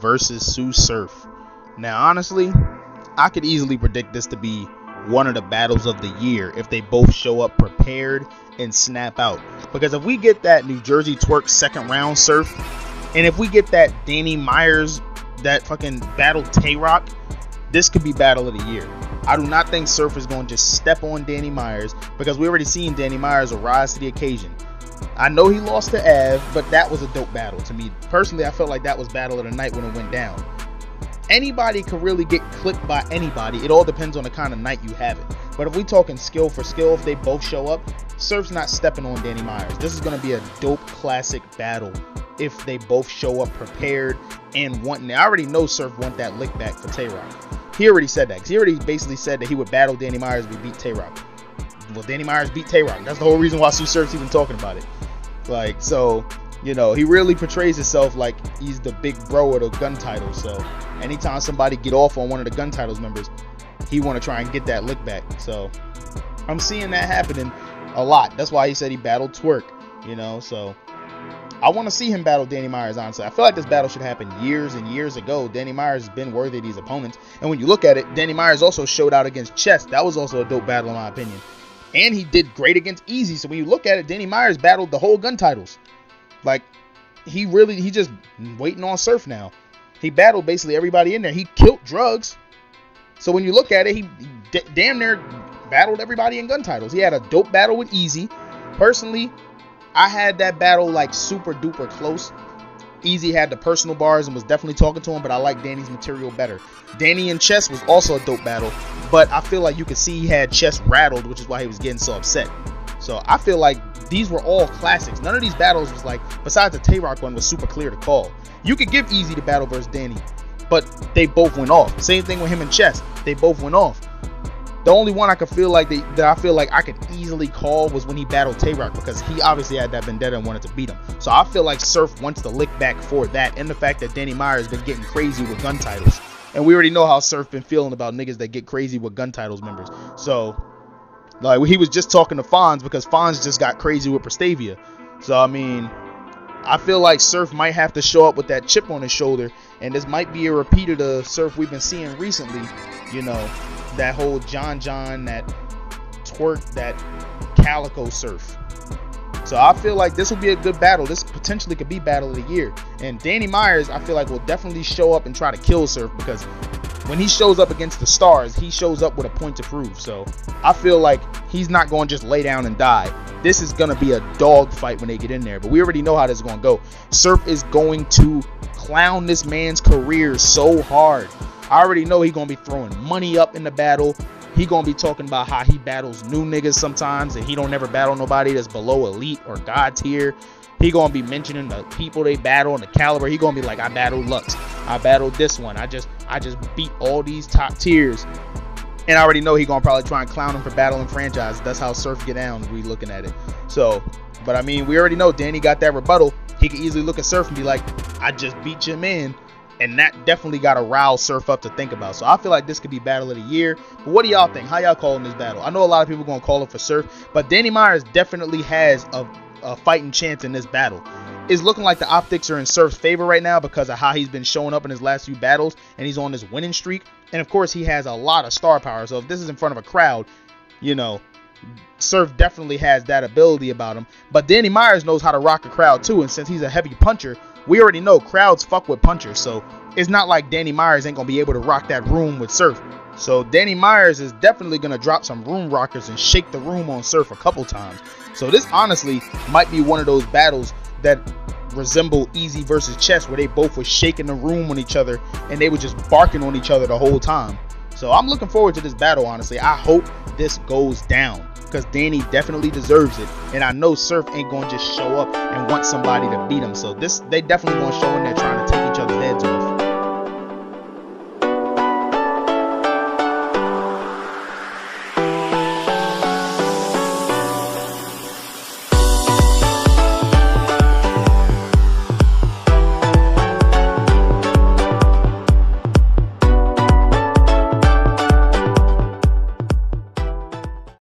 versus Tsu Surf. Now, honestly, I could easily predict this to be one of the battles of the year if they both show up prepared and snap out. Because if we get that New Jersey Twerk second round Surf, and if we get that Danny Myers, that fucking battle Tay Roc, this could be battle of the year. I do not think Surf is going to just step on Danny Myers, because we already seen Danny Myers rise to the occasion. I know he lost to Av, but that was a dope battle to me. Personally, I felt like that was battle of the night when it went down. Anybody can really get clipped by anybody. It all depends on the kind of night you have it. But if we talking skill for skill, if they both show up, Surf's not stepping on Danny Myers. This is going to be a dope classic battle if they both show up prepared and wanting it. I already know Surf want that lick back for Tay Roc. He already said that, because he already basically said that he would battle Danny Myers if he beat Tay Roc. Well, Danny Myers beat Tay Roc. That's the whole reason why Tsu Surf's even talking about it. Like, so, you know, he really portrays himself like he's the big bro of the gun title. So anytime somebody get off on one of the gun titles members, he want to try and get that lick back. So I'm seeing that happening a lot. That's why he said he battled Twerk, you know. So I want to see him battle Danny Myers, honestly. I feel like this battle should happen years and years ago. Danny Myers has been worthy of these opponents. And when you look at it, Danny Myers also showed out against Chess. That was also a dope battle, in my opinion. And he did great against Easy. So when you look at it, Danny Myers battled the whole gun titles. Like, he just waiting on Surf now. He battled basically everybody in there. He killed Drugs. So when you look at it, he damn near battled everybody in gun titles. He had a dope battle with Easy. Personally, I had that battle like super duper close. Easy had the personal bars and was definitely talking to him, but I like Danny's material better. Danny and Chess was also a dope battle, but I feel like you could see he had Chess rattled, which is why he was getting so upset. So I feel like these were all classics. None of these battles was like, besides the Tay Roc one, was super clear to call. You could give Easy the battle versus Danny, but they both went off. Same thing with him and Chess. They both went off. The only one I could feel like I could easily call was when he battled Tay Roc, because he obviously had that vendetta and wanted to beat him. So I feel like Surf wants to lick back for that, and the fact that Danny Myers been getting crazy with gun titles. And we already know how Surf been feeling about niggas that get crazy with gun titles members. So like, he was just talking to Fonz, because Fonz just got crazy with Prestavia. So I mean, I feel like Surf might have to show up with that chip on his shoulder, and this might be a repeat of the Surf we've been seeing recently. You know, that whole John John, that Twerk, that Calico Surf. So I feel like this will be a good battle. This potentially could be battle of the year. And Danny Myers, I feel like, will definitely show up and try to kill Surf, because when he shows up against the stars, he shows up with a point to prove. So I feel like he's not going to just lay down and die. This is going to be a dog fight when they get in there. But we already know how this is going to go. Surf is going to clown this man's career so hard. I already know he's going to be throwing money up in the battle. He's going to be talking about how he battles new niggas sometimes, and he don't ever battle nobody that's below elite or god tier. He going to be mentioning the people they battle and the caliber. He going to be like, I battled Lux. I battled this one. I just beat all these top tiers. And I already know he going to probably try and clown him for battling franchise. That's how Surf get down. We looking at it. So, but I mean, we already know Danny got that rebuttal. He could easily look at Surf and be like, I just beat your man. And that definitely got to rile Surf up to think about. So I feel like this could be battle of the year. But what do y'all think? How y'all calling this battle? I know a lot of people going to call it for Surf, but Danny Myers definitely has a fighting chance in this battle. It's looking like the optics are in Surf's favor right now, because of how he's been showing up in his last few battles, and he's on this winning streak. And of course, he has a lot of star power. So if this is in front of a crowd, you know, Surf definitely has that ability about him. But Danny Myers knows how to rock a crowd too, and since he's a heavy puncher, we already know crowds fuck with punchers. So it's not like Danny Myers ain't gonna be able to rock that room with Surf. So Danny Myers is definitely going to drop some room rockers and shake the room on Surf a couple times. So this honestly might be one of those battles that resemble Easy versus Chess, where they both were shaking the room on each other and they were just barking on each other the whole time. So I'm looking forward to this battle, honestly. I hope this goes down, because Danny definitely deserves it. And I know Surf ain't going to just show up and want somebody to beat him. So this, they definitely going to show in there trying to take